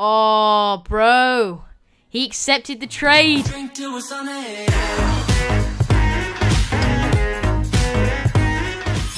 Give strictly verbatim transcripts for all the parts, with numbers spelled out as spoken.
Oh, bro. He accepted the trade.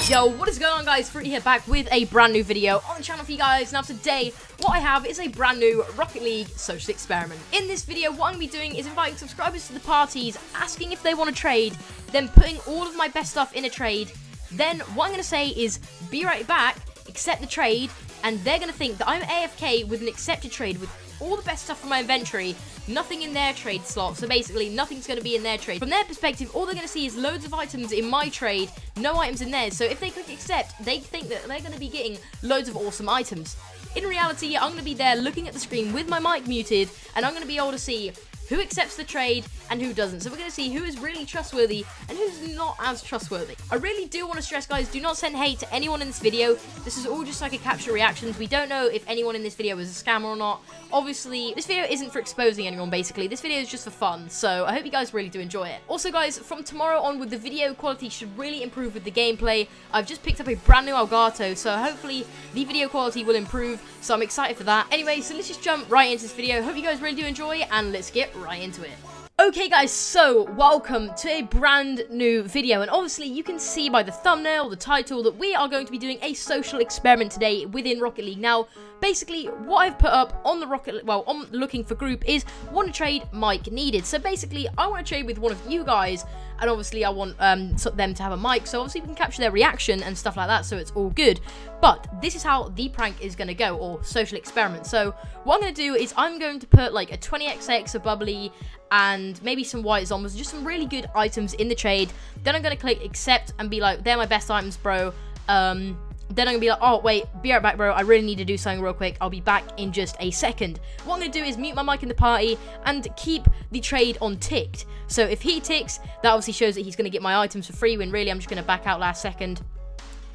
Yo, what is going on, guys? Fruity here, back with a brand new video on the channel for you guys. Now today, what I have is a brand new Rocket League social experiment. In this video, what I'm going to be doing is inviting subscribers to the parties, asking if they want to trade, then putting all of my best stuff in a trade. Then what I'm going to say is, be right back, accept the trade, and they're going to think that I'm A F K with an accepted trade with all the best stuff from my inventory, nothing in their trade slot, so basically nothing's going to be in their trade. From their perspective, all they're going to see is loads of items in my trade, no items in theirs, so if they click accept, they think that they're going to be getting loads of awesome items. In reality, I'm going to be there looking at the screen with my mic muted, and I'm going to be able to see who accepts the trade and who doesn't. So we're going to see who is really trustworthy and who's not as trustworthy. I really do want to stress, guys, do not send hate to anyone in this video. This is all just like a capture reactions. We don't know if anyone in this video is a scammer or not. Obviously, this video isn't for exposing anyone, basically. This video is just for fun, so I hope you guys really do enjoy it. Also, guys, from tomorrow onward, the video quality should really improve with the gameplay. I've just picked up a brand new Elgato, so hopefully the video quality will improve, so I'm excited for that. Anyway, so let's just jump right into this video. Hope you guys really do enjoy, and let's get right into it. Okay, guys, so welcome to a brand new video, and obviously you can see by the thumbnail, the title, that we are going to be doing a social experiment today within Rocket League. Now, basically, what I've put up on the Rocket, well, on looking for group is want to trade, mic needed. So basically, I want to trade with one of you guys, and obviously I want um, them to have a mic, so obviously we can capture their reaction and stuff like that, so it's all good. But this is how the prank is going to go, or social experiment. So what I'm going to do is I'm going to put like a twenty X X, a bubbly, and maybe some white zombies, just some really good items in the trade. Then I'm going to click accept and be like, they're my best items, bro. Um, then I'm going to be like, oh, wait, be right back, bro. I really need to do something real quick. I'll be back in just a second. What I'm going to do is mute my mic in the party and keep the trade on ticked. So if he ticks, that obviously shows that he's going to get my items for free, when really I'm just going to back out last second.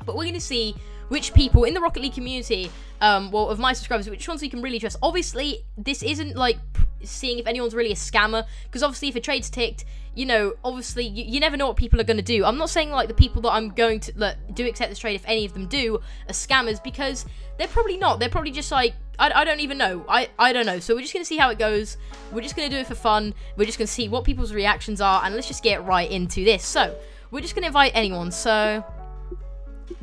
But we're going to see which people in the Rocket League community, um, well, of my subscribers, which ones we can really trust. Obviously, this isn't like seeing if anyone's really a scammer, because obviously if a trade's ticked, you know, obviously you, you never know what people are going to do. I'm not saying like the people that I'm going to like, do accept this trade, if any of them do, are scammers, because they're probably not. They're probably just like, I, I don't even know. I, I don't know. So we're just going to see how it goes. We're just going to do it for fun. We're just going to see what people's reactions are, and let's just get right into this. So we're just going to invite anyone. So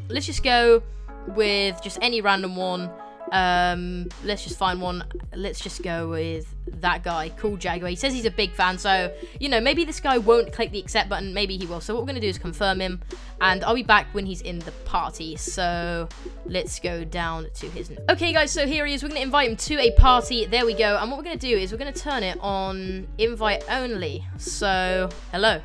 let's just go with just any random one. Um, let's just find one. Let's just go with that guy, Cool Jaguar. He says he's a big fan, so, you know, maybe this guy won't click the accept button. Maybe he will. So what we're going to do is confirm him, and I'll be back when he's in the party. So let's go down to his... Okay, guys, so here he is. We're going to invite him to a party. There we go. And what we're going to do is we're going to turn it on invite only. So, hello.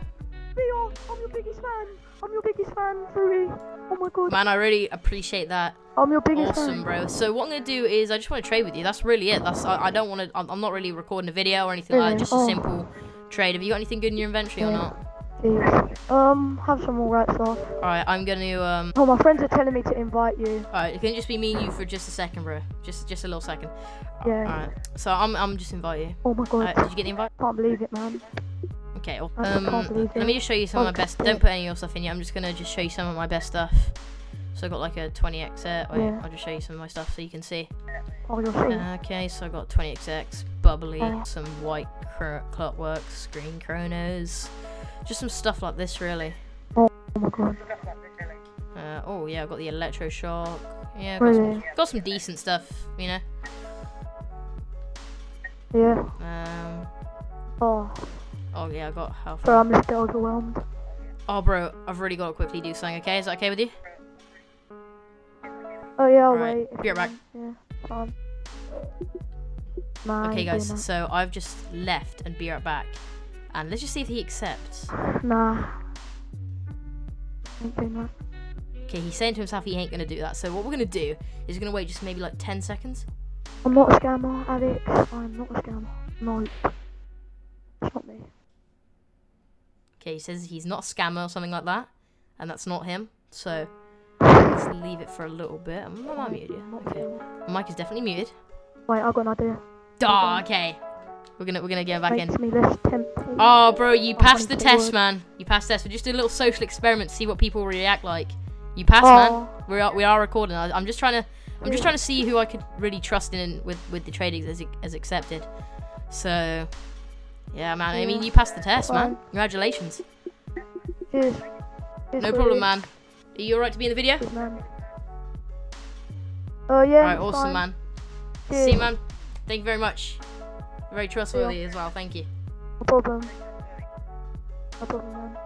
Leo, I'm your biggest fan. I'm your biggest fan, Fruity. Oh my god. Man, I really appreciate that. I'm your biggest awesome, fan. Bro. So what I'm going to do is I just want to trade with you. That's really it. That's I, I don't want to... I'm, I'm not really recording a video or anything like that. Just oh. a simple trade. Have you got anything good in your inventory yeah. or not? Please. Um, have some alright stuff. Alright, I'm going to... um. Oh, my friends are telling me to invite you. Alright, it can just be me and you for just a second, bro. Just just a little second. Yeah. Alright, so I'm, I'm just inviting you. Oh my god. Right, did you get the invite? I can't believe it, man. Okay, well, um, let me just show you some oh, of my best. Don't put any of your stuff in here. I'm just gonna just show you some of my best stuff. So I got like a twenty X X. Wait, yeah. I'll just show you some of my stuff so you can see. Oh, uh, okay, so I got twenty X X, bubbly, oh. some white clockworks, green chronos, just some stuff like this, really. Oh my god. Uh, oh yeah, I got the electro shock. Yeah, I've got, really? some, got some decent stuff, you know. Yeah. Um. Oh. Oh yeah, I got health. Bro, I'm just overwhelmed. Oh bro, I've really got to quickly do something, okay? Is that okay with you? Oh yeah, I'll right. wait. Be right back. Yeah, fine. My okay guys, dinner. So I've just left and be right back. And let's just see if he accepts. Nah. Ain't doing that. Okay, he's saying to himself he ain't gonna do that. So what we're gonna do is we're gonna wait just maybe like ten seconds. I'm not a scammer, Alex. I'm not a scammer. No. It's not me. Okay, he says he's not a scammer or something like that, and that's not him, so let's leave it for a little bit. I'm not muted. Okay, my mic is definitely muted. Wait, I've got an idea. Duh, okay. We're gonna we're gonna go back Makes in. Me less tempting. Oh, bro, you I passed the test, man. You passed the test. We just did a little social experiment to see what people react like. You passed, oh. man. We are we are recording. I'm just trying to I'm just trying to see who I could really trust in with, with the trading as, as accepted. So, yeah, man. I mean, you passed the test, man. Congratulations. No problem, man. Are you alright to be in the video? Oh, yeah. Alright, awesome, man. See you, man. Thank you very much. Very trustworthy as well. Thank you. No problem. No problem, man.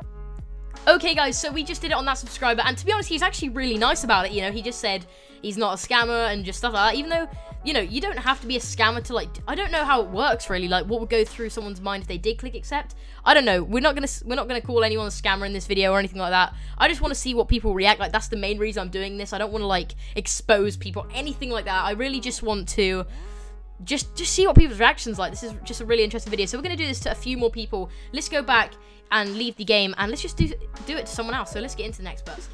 Okay, guys, so we just did it on that subscriber, and to be honest, he's actually really nice about it. You know, he just said he's not a scammer and just stuff like that, even though, you know, you don't have to be a scammer to, like, I don't know how it works, really, like, what would go through someone's mind if they did click accept. I don't know. We're not gonna, we're not gonna call anyone a scammer in this video or anything like that. I just want to see what people react, like, that's the main reason I'm doing this. I don't want to, like, expose people, anything like that. I really just want to... Just, just see what people's reactions like. This is just a really interesting video. So we're going to do this to a few more people. Let's go back and leave the game, and let's just do, do it to someone else. So let's get into the next person.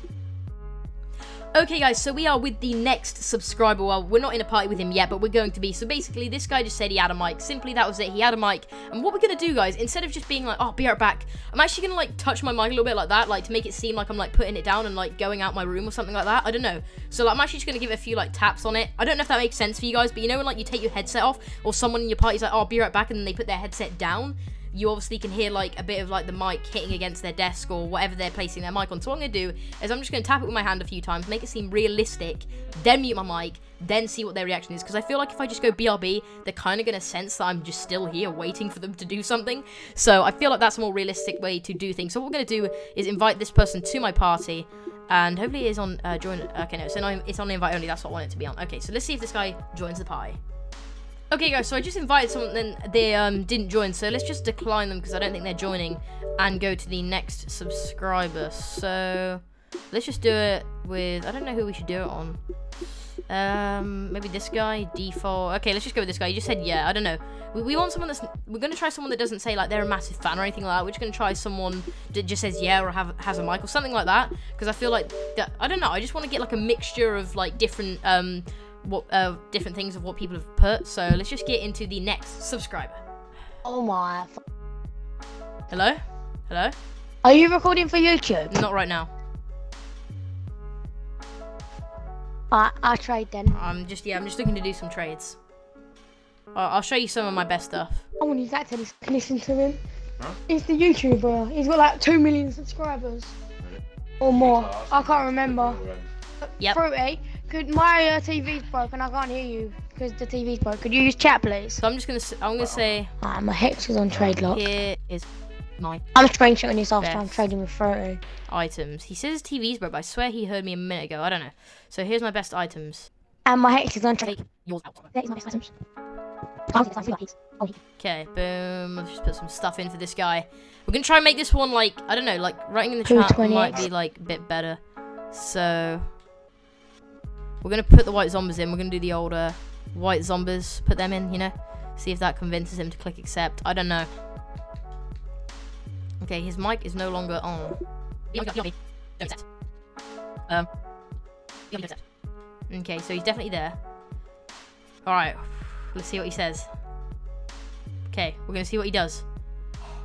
Okay, guys, so we are with the next subscriber. Well, we're not in a party with him yet, but we're going to be. So basically, this guy just said he had a mic. Simply, that was it. He had a mic. And what we're going to do, guys, instead of just being like, oh, be right back, I'm actually going to, like, touch my mic a little bit like that, like, to make it seem like I'm, like, putting it down and, like, going out my room or something like that. I don't know. So, like, I'm actually just going to give it a few, like, taps on it. I don't know if that makes sense for you guys, but you know when, like, you take your headset off or someone in your party's like, oh, be right back, and then they put their headset down? You obviously can hear, like, a bit of, like, the mic hitting against their desk or whatever they're placing their mic on. So what I'm going to do is I'm just going to tap it with my hand a few times, make it seem realistic, then mute my mic, then see what their reaction is. Because I feel like if I just go B R B, they're kind of going to sense that I'm just still here waiting for them to do something. So I feel like that's a more realistic way to do things. So what we're going to do is invite this person to my party. And hopefully it is on uh, join... Okay, no, so no, it's on invite only. That's what I want it to be on. Okay, so let's see if this guy joins the party. Okay, guys, so I just invited someone, then they um, didn't join, so let's just decline them because I don't think they're joining, and go to the next subscriber. So let's just do it with, I don't know who we should do it on. Um, maybe this guy, default. Okay, let's just go with this guy. He just said, yeah, I don't know. We, we want someone that's, we're going to try someone that doesn't say, like, they're a massive fan or anything like that. We're just going to try someone that just says, yeah, or have, has a mic or something like that. Because I feel like, that, I don't know, I just want to get, like, a mixture of, like, different... Um, what uh different things of what people have put. So let's just get into the next subscriber. Oh my f hello hello are you recording for YouTube? Not right now. I I trade then. I'm just yeah I'm just looking to do some trades. I'll, I'll show you some of my best stuff. I want you guys to listen to him. Huh? He's the YouTuber. He's got like two million subscribers or more. I can't remember. Yep. Fruity, could my uh, T V's broken? I can't hear you because the T V's broken. Could you use chat, please? So I'm just gonna. I'm gonna say. Ah, my hex is on trade lock. Here is my. I'm screenshotting this after I'm trading with Fruity. Items. He says T V's broke, but I swear he heard me a minute ago. I don't know. So here's my best items. And my hex is on trade. Yours out. That is my best items. Okay, boom. I've just put some stuff in for this guy. We're gonna try and make this one like I don't know, like writing in the chat might be like a bit better. So. We're going to put the white zombies in. We're going to do the old uh, white zombies. Put them in, you know. See if that convinces him to click accept. I don't know. Okay, his mic is no longer on. Um, okay, so he's definitely there. Alright, let's see what he says. Okay, we're going to see what he does.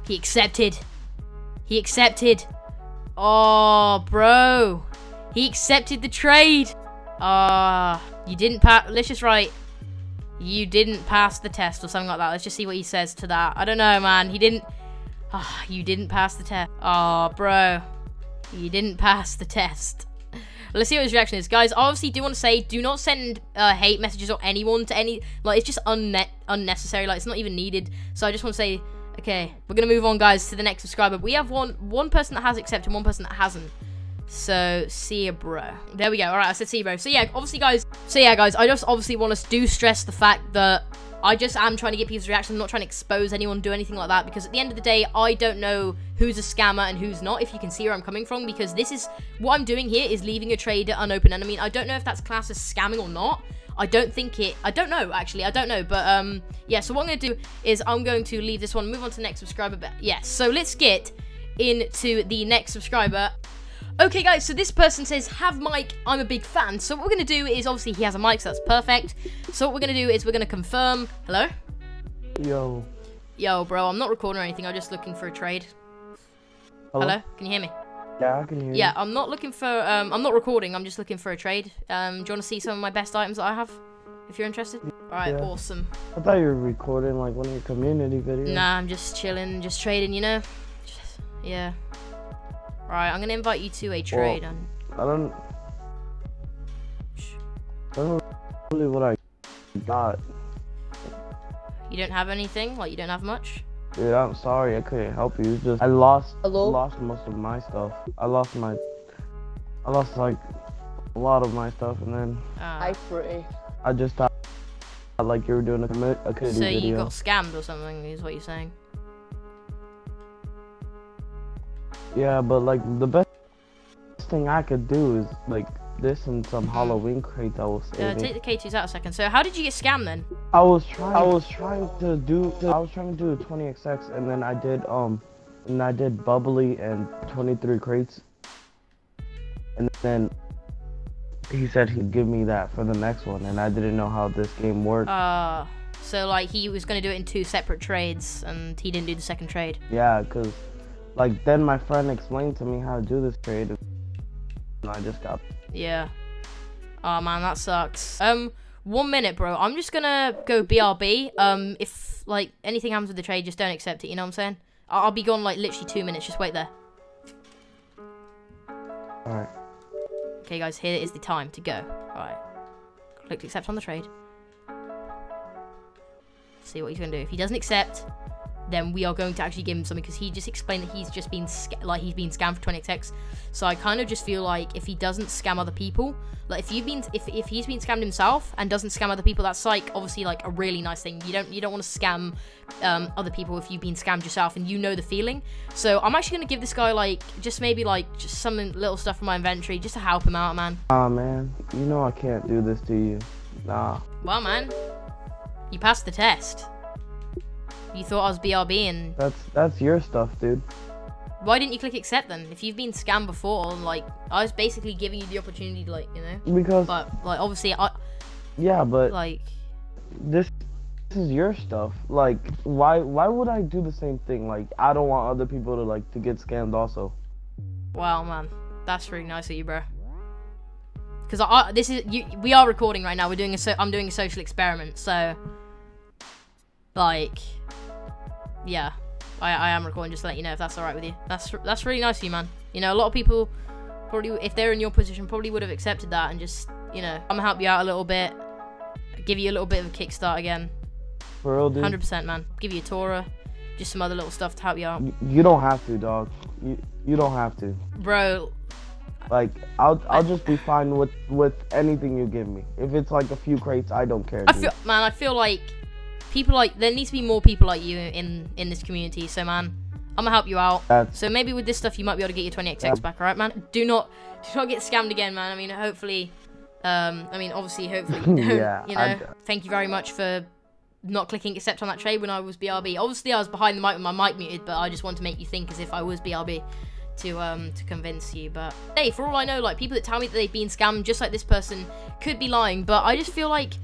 He accepted. He accepted. Oh, bro. He accepted the trade. Ah, uh, you didn't pass. Let's just write, you didn't pass the test or something like that. Let's just see what he says to that. I don't know, man. He didn't. Ah, uh, you didn't pass the test. Ah, oh, bro, you didn't pass the test. Let's see what his reaction is, guys. Obviously, do want to say, do not send uh, hate messages or anyone to any. Like, it's just unne unnecessary. Like, it's not even needed. So I just want to say, okay, we're gonna move on, guys, to the next subscriber. We have one one person that has accepted, one person that hasn't. So, see ya, bro. There we go. All right, I said see ya, bro. So, yeah, obviously, guys. So, yeah, guys, I just obviously want to do stress the fact that I just am trying to get people's reactions. I'm not trying to expose anyone, do anything like that. Because at the end of the day, I don't know who's a scammer and who's not, if you can see where I'm coming from. Because this is... What I'm doing here is leaving a trade unopened. And, I mean, I don't know if that's classed as scamming or not. I don't think it... I don't know, actually. I don't know. But, um, yeah, so what I'm going to do is I'm going to leave this one, move on to the next subscriber. But, yeah, so let's get into the next subscriber... Okay, guys, so this person says, have mic, I'm a big fan. So what we're going to do is, obviously, he has a mic, so that's perfect. So what we're going to do is we're going to confirm. Hello? Yo. Yo, bro, I'm not recording or anything. I'm just looking for a trade. Hello? Hello? Can you hear me? Yeah, I can hear you. Yeah, I'm not looking for, um, I'm not recording, I'm just looking for a trade. Um, do you want to see some of my best items that I have? If you're interested? Alright, yeah. Awesome. I thought you were recording like one of your community videos. Nah, I'm just chilling, just trading, you know? Just, yeah. Alright, I'm going to invite you to a trade. Well, and... I don't... I don't know really what I got. You don't have anything? Like, you don't have much? Dude, I'm sorry, I couldn't help you. Just I lost, Hello? lost most of my stuff. I lost my, I lost like a lot of my stuff, and then uh, I pretty. I just thought like you were doing a commit. I couldn't do video. So you got scammed or something? Is what you're saying? Yeah, but like the best thing I could do is like this and some Halloween crates I was saving. Uh, take the K twos out a second. So how did you get scammed then? I was trying. I was trying to do. I was trying to do a twenty X X, and then I did um, and I did bubbly and twenty-three crates, and then he said he'd give me that for the next one, and I didn't know how this game worked. Uh, so like he was gonna do it in two separate trades, and he didn't do the second trade. Yeah, cause like then my friend explained to me how to do this trade, and I just got. Yeah. Oh man, that sucks. Um. One minute, bro. I'm just gonna go B R B. Um, if, like, anything happens with the trade, just don't accept it, you know what I'm saying? I'll, I'll be gone, like, literally two minutes. Just wait there. Alright. Okay, guys, here is the time to go. Alright. Click to accept on the trade. Let's see what he's gonna do. If he doesn't accept, then we are going to actually give him something, because he just explained that he's just been, like, he's been scammed for twenty X X. So I kind of just feel like if he doesn't scam other people, like if you've been, if, if he's been scammed himself and doesn't scam other people, that's like obviously like a really nice thing. You don't, you don't want to scam um, other people if you've been scammed yourself, and you know the feeling. So I'm actually going to give this guy like, just maybe like just some little stuff from my inventory just to help him out, man. Aw, man, you know I can't do this to you. Nah. Well, man, you passed the test. You thought I was B R B and... That's, that's your stuff, dude. Why didn't you click accept then? If you've been scammed before, like, I was basically giving you the opportunity to, like, you know? Because... But, like, obviously, I... Yeah, but... Like... This, this is your stuff. Like, why why would I do the same thing? Like, I don't want other people to, like, to get scammed also. Wow, man. That's really nice of you, bro. Because I, I... This is... You, we are recording right now. We're doing a... So, I'm doing a social experiment, so... Like... Yeah, I, I am recording just to let you know if that's all right with you. That's that's really nice of you, man. You know, a lot of people probably, if they're in your position, probably would have accepted that and just, you know, I'm gonna help you out a little bit, give you a little bit of a kickstart again. For real, dude. one hundred percent, man. Give you a Torah, just some other little stuff to help you out. You, you don't have to, dog. You you don't have to. Bro. Like, I'll I'll I, just be fine with with anything you give me. If it's like a few crates, I don't care. I feel, man, I feel like. People like, there needs to be more people like you in, in this community. So, man, I'm going to help you out. That's so maybe with this stuff, you might be able to get your twenty X X yeah. back, all right, man? Do not do not get scammed again, man. I mean, hopefully, um, I mean, obviously, hopefully, yeah, you know, I... thank you very much for not clicking accept on that trade when I was B R B. Obviously, I was behind the mic with my mic muted, but I just want to make you think as if I was B R B to um to convince you. But, hey, for all I know, like, people that tell me that they've been scammed, just like this person, could be lying. But I just feel like...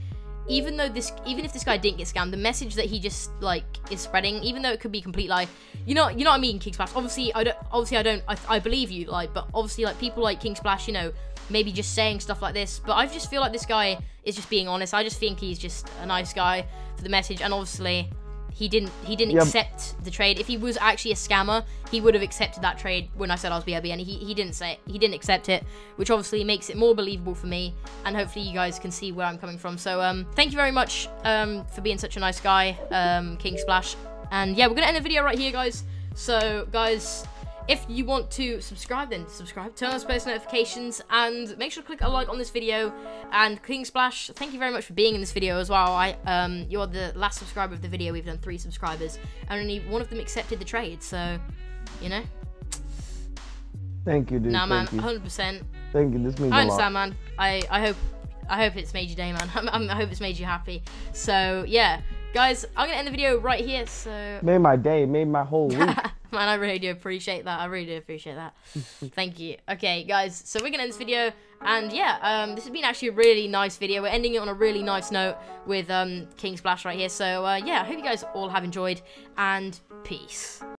Even though this, even if this guy didn't get scammed, the message that he just like is spreading, even though it could be a complete lie, you know, you know what I mean, KingSplash. Obviously, I don't. Obviously, I don't. I, I believe you, like, but obviously, like people like KingSplash, you know, maybe just saying stuff like this. But I just feel like this guy is just being honest. I just think he's just a nice guy for the message, and obviously, he didn't. He didn't yep. accept the trade. If he was actually a scammer, he would have accepted that trade when I said I was B R B, and he he didn't say it. He didn't accept it, which obviously makes it more believable for me. And hopefully you guys can see where I'm coming from. So um, thank you very much um for being such a nice guy, um KingSplash. And yeah, we're gonna end the video right here, guys. So guys, if you want to subscribe, then subscribe, turn on post notifications, and make sure to click a like on this video. And KingSplash, thank you very much for being in this video as well. I, um, you're the last subscriber of the video. We've done three subscribers, and only one of them accepted the trade. So, you know. Thank you, dude. Nah, man, one hundred percent. Thank you. This means a lot. I understand, man. I, I hope, I hope it's made your day, man. I'm, I'm, I hope it's made you happy. So yeah, guys, I'm gonna end the video right here. So made my day, made my whole week. Man, I really do appreciate that. I really do appreciate that. Thank you. Okay, guys, so we're gonna end this video, and yeah, um, this has been actually a really nice video. We're ending it on a really nice note with um, KingSplash right here. So uh, yeah, I hope you guys all have enjoyed, and peace.